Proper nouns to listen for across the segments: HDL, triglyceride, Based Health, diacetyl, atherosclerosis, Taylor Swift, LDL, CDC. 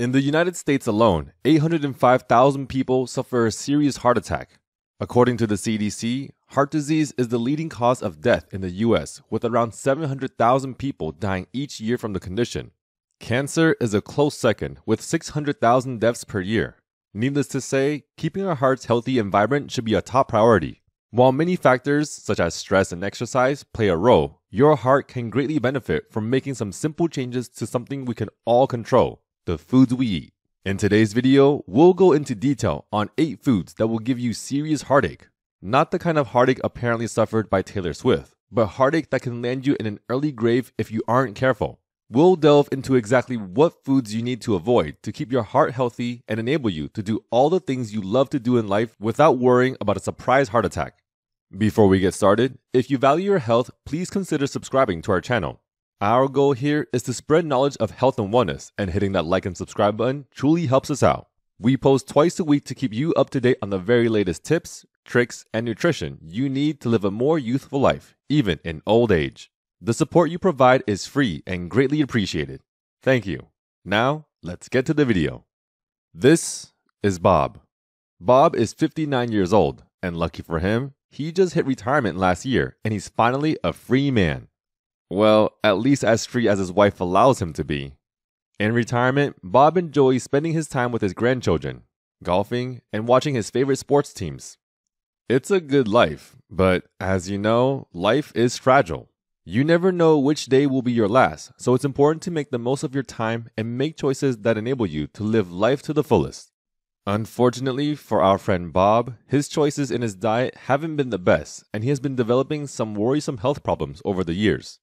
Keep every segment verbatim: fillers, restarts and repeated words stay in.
In the United States alone, eight hundred five thousand people suffer a serious heart attack. According to the C D C, heart disease is the leading cause of death in the U S, with around seven hundred thousand people dying each year from the condition. Cancer is a close second, with six hundred thousand deaths per year. Needless to say, keeping our hearts healthy and vibrant should be a top priority. While many factors, such as stress and exercise, play a role, your heart can greatly benefit from making some simple changes to something we can all control: the foods we eat. In today's video, we'll go into detail on eight foods that will give you serious heartache. Not the kind of heartache apparently suffered by Taylor Swift, but heartache that can land you in an early grave if you aren't careful. We'll delve into exactly what foods you need to avoid to keep your heart healthy and enable you to do all the things you love to do in life without worrying about a surprise heart attack. Before we get started, if you value your health, please consider subscribing to our channel. Our goal here is to spread knowledge of health and wellness, and hitting that like and subscribe button truly helps us out. We post twice a week to keep you up to date on the very latest tips, tricks, and nutrition you need to live a more youthful life, even in old age. The support you provide is free and greatly appreciated. Thank you. Now, let's get to the video. This is Bob. Bob is fifty-nine years old, and lucky for him, he just hit retirement last year, and he's finally a free man. Well, at least as free as his wife allows him to be. In retirement, Bob enjoys spending his time with his grandchildren, golfing, and watching his favorite sports teams. It's a good life, but as you know, life is fragile. You never know which day will be your last, so it's important to make the most of your time and make choices that enable you to live life to the fullest. Unfortunately for our friend Bob, his choices in his diet haven't been the best, and he has been developing some worrisome health problems over the years.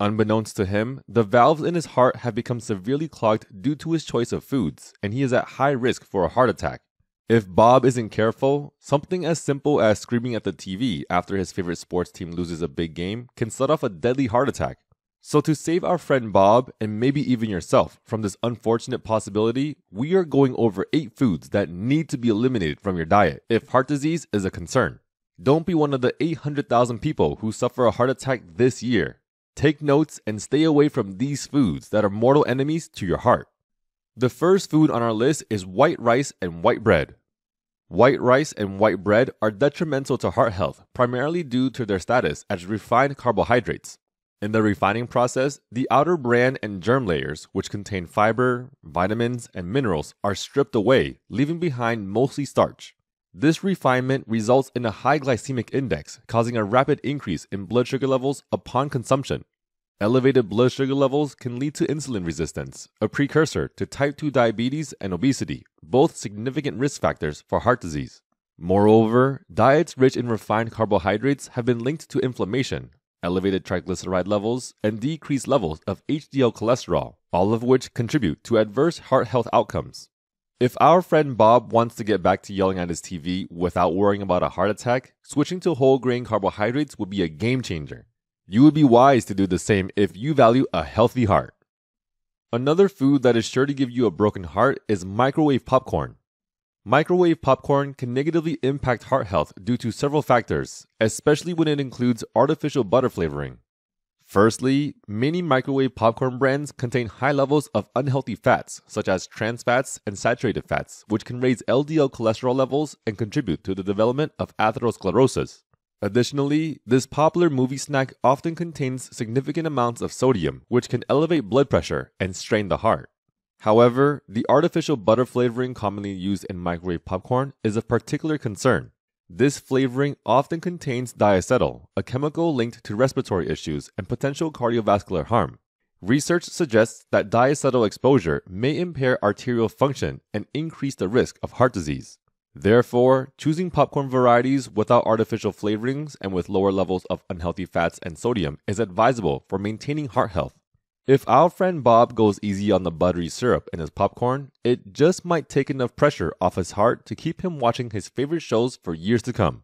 Unbeknownst to him, the valves in his heart have become severely clogged due to his choice of foods, and he is at high risk for a heart attack. If Bob isn't careful, something as simple as screaming at the T V after his favorite sports team loses a big game can set off a deadly heart attack. So to save our friend Bob, and maybe even yourself, from this unfortunate possibility, we are going over eight foods that need to be eliminated from your diet if heart disease is a concern. Don't be one of the eight hundred thousand people who suffer a heart attack this year. Take notes and stay away from these foods that are mortal enemies to your heart. The first food on our list is white rice and white bread. White rice and white bread are detrimental to heart health, primarily due to their status as refined carbohydrates. In the refining process, the outer bran and germ layers, which contain fiber, vitamins, and minerals, are stripped away, leaving behind mostly starch. This refinement results in a high glycemic index, causing a rapid increase in blood sugar levels upon consumption. Elevated blood sugar levels can lead to insulin resistance, a precursor to type two diabetes and obesity, both significant risk factors for heart disease. Moreover, diets rich in refined carbohydrates have been linked to inflammation, elevated triglyceride levels, and decreased levels of H D L cholesterol, all of which contribute to adverse heart health outcomes. If our friend Bob wants to get back to yelling at his T V without worrying about a heart attack, switching to whole grain carbohydrates would be a game changer. You would be wise to do the same if you value a healthy heart. Another food that is sure to give you a broken heart is microwave popcorn. Microwave popcorn can negatively impact heart health due to several factors, especially when it includes artificial butter flavoring. Firstly, many microwave popcorn brands contain high levels of unhealthy fats, such as trans fats and saturated fats, which can raise L D L cholesterol levels and contribute to the development of atherosclerosis. Additionally, this popular movie snack often contains significant amounts of sodium, which can elevate blood pressure and strain the heart. However, the artificial butter flavoring commonly used in microwave popcorn is of particular concern. This flavoring often contains diacetyl, a chemical linked to respiratory issues and potential cardiovascular harm. Research suggests that diacetyl exposure may impair arterial function and increase the risk of heart disease. Therefore, choosing popcorn varieties without artificial flavorings and with lower levels of unhealthy fats and sodium is advisable for maintaining heart health. If our friend Bob goes easy on the buttery syrup in his popcorn, it just might take enough pressure off his heart to keep him watching his favorite shows for years to come.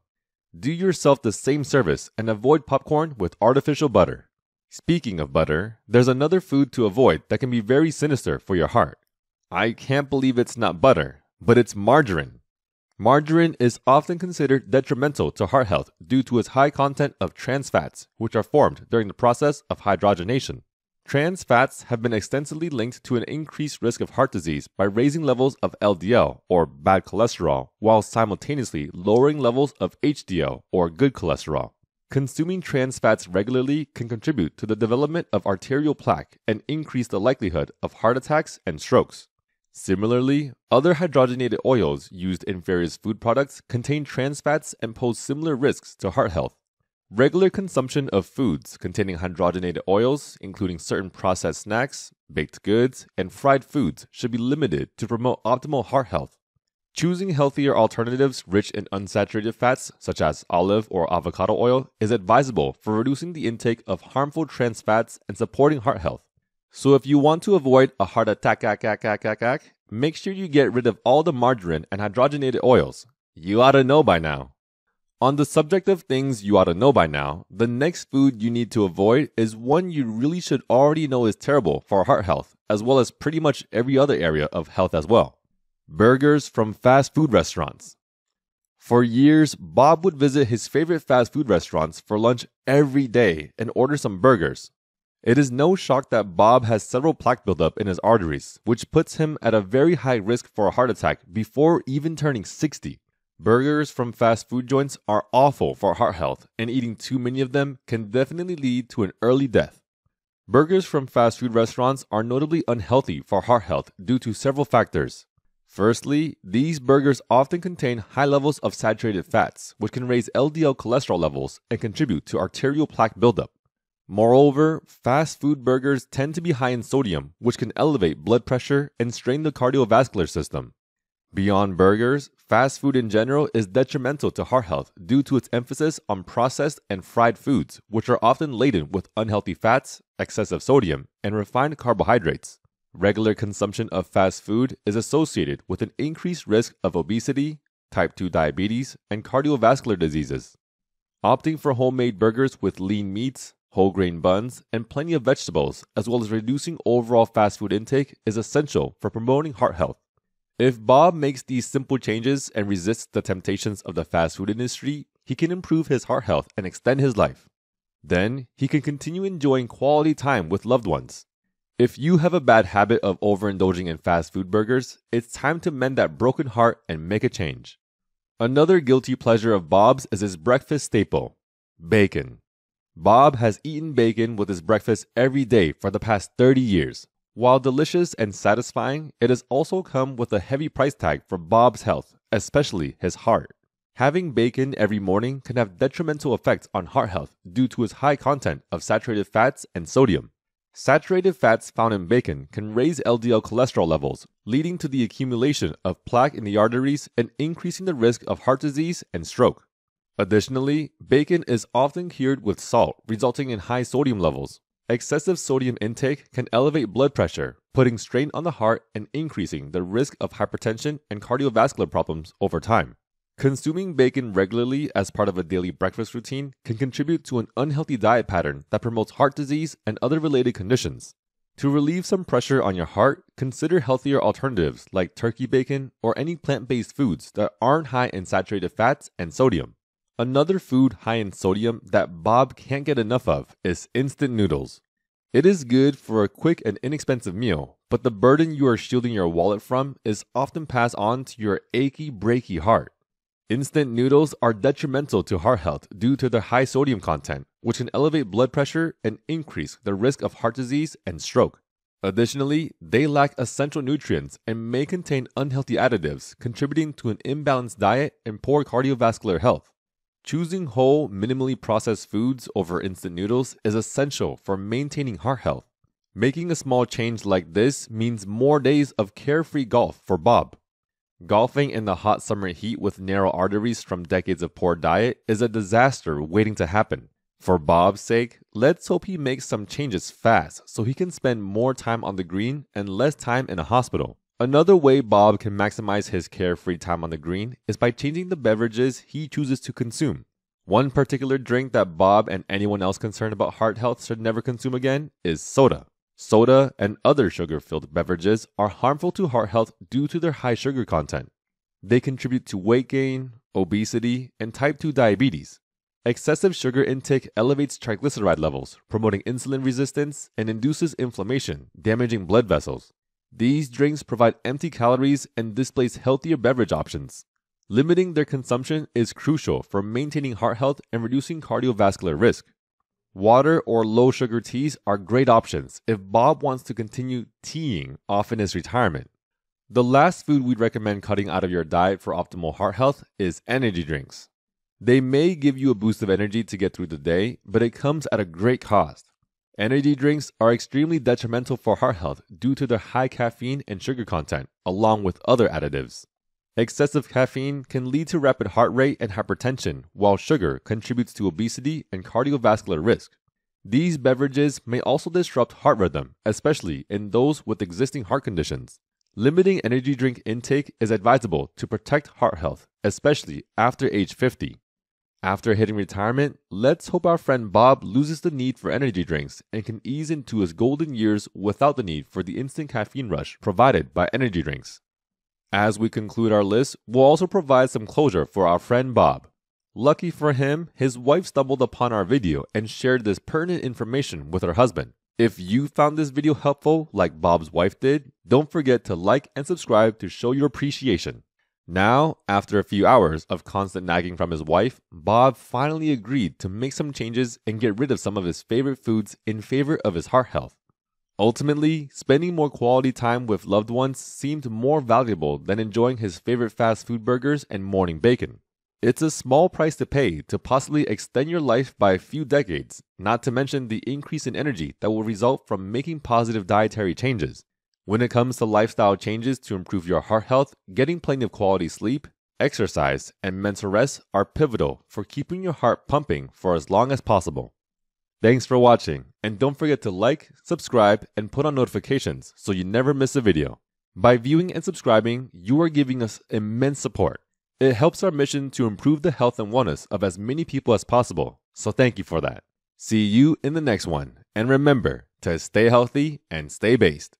Do yourself the same service and avoid popcorn with artificial butter. Speaking of butter, there's another food to avoid that can be very sinister for your heart. I can't believe it's not butter, but it's margarine. Margarine is often considered detrimental to heart health due to its high content of trans fats, which are formed during the process of hydrogenation. Trans fats have been extensively linked to an increased risk of heart disease by raising levels of L D L, or bad cholesterol, while simultaneously lowering levels of H D L, or good cholesterol. Consuming trans fats regularly can contribute to the development of arterial plaque and increase the likelihood of heart attacks and strokes. Similarly, other hydrogenated oils used in various food products contain trans fats and pose similar risks to heart health. Regular consumption of foods containing hydrogenated oils, including certain processed snacks, baked goods, and fried foods, should be limited to promote optimal heart health. Choosing healthier alternatives rich in unsaturated fats, such as olive or avocado oil, is advisable for reducing the intake of harmful trans fats and supporting heart health. So if you want to avoid a heart attack, make sure you get rid of all the margarine and hydrogenated oils. You ought to know by now. On the subject of things you ought to know by now, the next food you need to avoid is one you really should already know is terrible for heart health, as well as pretty much every other area of health as well. Burgers from fast food restaurants. For years, Bob would visit his favorite fast food restaurants for lunch every day and order some burgers. It is no shock that Bob has several plaque buildup in his arteries, which puts him at a very high risk for a heart attack before even turning sixty. Burgers from fast food joints are awful for heart health, and eating too many of them can definitely lead to an early death. Burgers from fast food restaurants are notably unhealthy for heart health due to several factors. Firstly, these burgers often contain high levels of saturated fats, which can raise L D L cholesterol levels and contribute to arterial plaque buildup. Moreover, fast food burgers tend to be high in sodium, which can elevate blood pressure and strain the cardiovascular system. Beyond burgers, fast food in general is detrimental to heart health due to its emphasis on processed and fried foods, which are often laden with unhealthy fats, excessive sodium, and refined carbohydrates. Regular consumption of fast food is associated with an increased risk of obesity, type two diabetes, and cardiovascular diseases. Opting for homemade burgers with lean meats, whole grain buns, and plenty of vegetables, as well as reducing overall fast food intake, is essential for promoting heart health. If Bob makes these simple changes and resists the temptations of the fast food industry, he can improve his heart health and extend his life. Then, he can continue enjoying quality time with loved ones. If you have a bad habit of overindulging in fast food burgers, it's time to mend that broken heart and make a change. Another guilty pleasure of Bob's is his breakfast staple, bacon. Bob has eaten bacon with his breakfast every day for the past thirty years. While delicious and satisfying, it has also come with a heavy price tag for Bob's health, especially his heart. Having bacon every morning can have detrimental effects on heart health due to its high content of saturated fats and sodium. Saturated fats found in bacon can raise L D L cholesterol levels, leading to the accumulation of plaque in the arteries and increasing the risk of heart disease and stroke. Additionally, bacon is often cured with salt, resulting in high sodium levels. Excessive sodium intake can elevate blood pressure, putting strain on the heart and increasing the risk of hypertension and cardiovascular problems over time. Consuming bacon regularly as part of a daily breakfast routine can contribute to an unhealthy diet pattern that promotes heart disease and other related conditions. To relieve some pressure on your heart, consider healthier alternatives like turkey bacon or any plant-based foods that aren't high in saturated fats and sodium. Another food high in sodium that Bob can't get enough of is instant noodles. It is good for a quick and inexpensive meal, but the burden you are shielding your wallet from is often passed on to your achy, breaky heart. Instant noodles are detrimental to heart health due to their high sodium content, which can elevate blood pressure and increase the risk of heart disease and stroke. Additionally, they lack essential nutrients and may contain unhealthy additives, contributing to an imbalanced diet and poor cardiovascular health. Choosing whole, minimally processed foods over instant noodles is essential for maintaining heart health. Making a small change like this means more days of carefree golf for Bob. Golfing in the hot summer heat with narrow arteries from decades of poor diet is a disaster waiting to happen. For Bob's sake, let's hope he makes some changes fast so he can spend more time on the green and less time in a hospital. Another way Bob can maximize his carefree time on the green is by changing the beverages he chooses to consume. One particular drink that Bob and anyone else concerned about heart health should never consume again is soda. Soda and other sugar-filled beverages are harmful to heart health due to their high sugar content. They contribute to weight gain, obesity, and type two diabetes. Excessive sugar intake elevates triglyceride levels, promoting insulin resistance and induces inflammation, damaging blood vessels. These drinks provide empty calories and displace healthier beverage options. Limiting their consumption is crucial for maintaining heart health and reducing cardiovascular risk. Water or low-sugar teas are great options if Bob wants to continue teaing off in his retirement. The last food we'd recommend cutting out of your diet for optimal heart health is energy drinks. They may give you a boost of energy to get through the day, but it comes at a great cost. Energy drinks are extremely detrimental for heart health due to their high caffeine and sugar content, along with other additives. Excessive caffeine can lead to rapid heart rate and hypertension, while sugar contributes to obesity and cardiovascular risk. These beverages may also disrupt heart rhythm, especially in those with existing heart conditions. Limiting energy drink intake is advisable to protect heart health, especially after age fifty. After hitting retirement, let's hope our friend Bob loses the need for energy drinks and can ease into his golden years without the need for the instant caffeine rush provided by energy drinks. As we conclude our list, we'll also provide some closure for our friend Bob. Lucky for him, his wife stumbled upon our video and shared this pertinent information with her husband. If you found this video helpful, like Bob's wife did, don't forget to like and subscribe to show your appreciation. Now, after a few hours of constant nagging from his wife, Bob finally agreed to make some changes and get rid of some of his favorite foods in favor of his heart health. Ultimately, spending more quality time with loved ones seemed more valuable than enjoying his favorite fast food burgers and morning bacon. It's a small price to pay to possibly extend your life by a few decades, not to mention the increase in energy that will result from making positive dietary changes. When it comes to lifestyle changes to improve your heart health, getting plenty of quality sleep, exercise, and mental rest are pivotal for keeping your heart pumping for as long as possible. Thanks for watching, and don't forget to like, subscribe, and put on notifications so you never miss a video. By viewing and subscribing, you are giving us immense support. It helps our mission to improve the health and wellness of as many people as possible, so thank you for that. See you in the next one, and remember to stay healthy and stay based.